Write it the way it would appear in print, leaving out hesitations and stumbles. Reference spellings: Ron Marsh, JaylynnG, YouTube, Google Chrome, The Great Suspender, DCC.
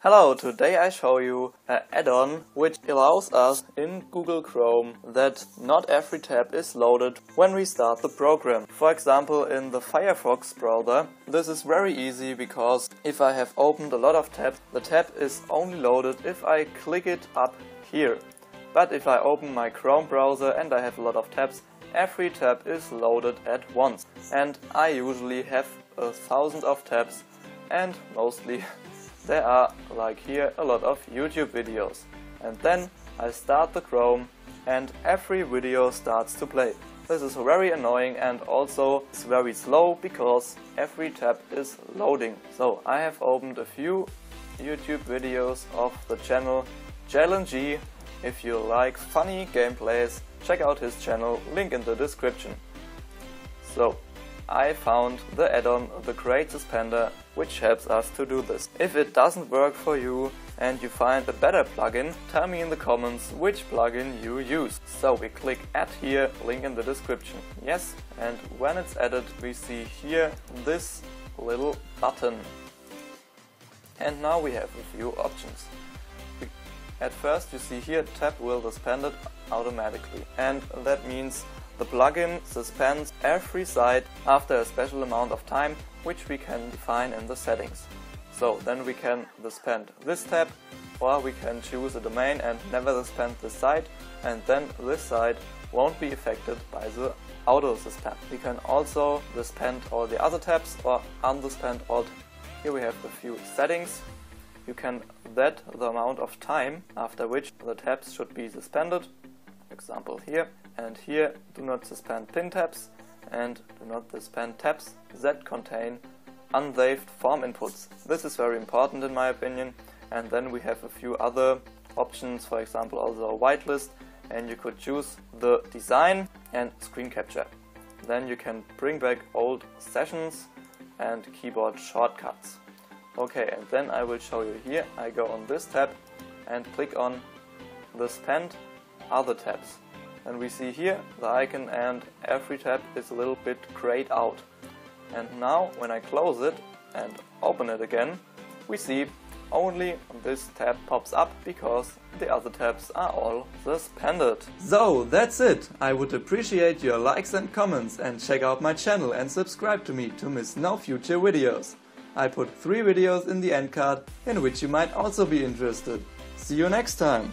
Hello, today I show you an add-on which allows us in Google Chrome that not every tab is loaded when we start the program. For example, in the Firefox browser, this is very easy because if I have opened a lot of tabs, the tab is only loaded if I click it up here. But if I open my Chrome browser and I have a lot of tabs, every tab is loaded at once. And I usually have 1,000 of tabs and mostly there are, like here, a lot of YouTube videos. And then I start the Chrome and every video starts to play. This is very annoying and also it's very slow because every tab is loading. So I have opened a few YouTube videos of the channel JaylynnG. If you like funny gameplays, check out his channel, link in the description. So I found the add-on The Great Suspender, which helps us to do this. If it doesn't work for you and you find a better plugin, tell me in the comments which plugin you use. So we click add here, link in the description. Yes, and when it's added we see here this little button. And now we have a few options. At first you see here tab will suspend it automatically, and that means the plugin suspends every site after a special amount of time, which we can define in the settings. So then we can suspend this tab, or we can choose a domain and never suspend this site, and then this site won't be affected by the auto suspend. We can also suspend all the other tabs or unsuspend all. Here we have a few settings. You can set the amount of time after which the tabs should be suspended. Example here, and here do not suspend pin tabs and do not suspend tabs that contain unsaved form inputs. This is very important in my opinion. And then we have a few other options, for example also a whitelist, and you could choose the design and screen capture. Then you can bring back old sessions and keyboard shortcuts. Okay, and then I will show you here, I go on this tab and click on suspend other tabs, and we see here the icon and every tab is a little bit grayed out. And now when I close it and open it again, we see only this tab pops up because the other tabs are all suspended. So that's it. I would appreciate your likes and comments, and check out my channel and subscribe to me to miss no future videos. I put 3 videos in the end card in which you might also be interested. See you next time.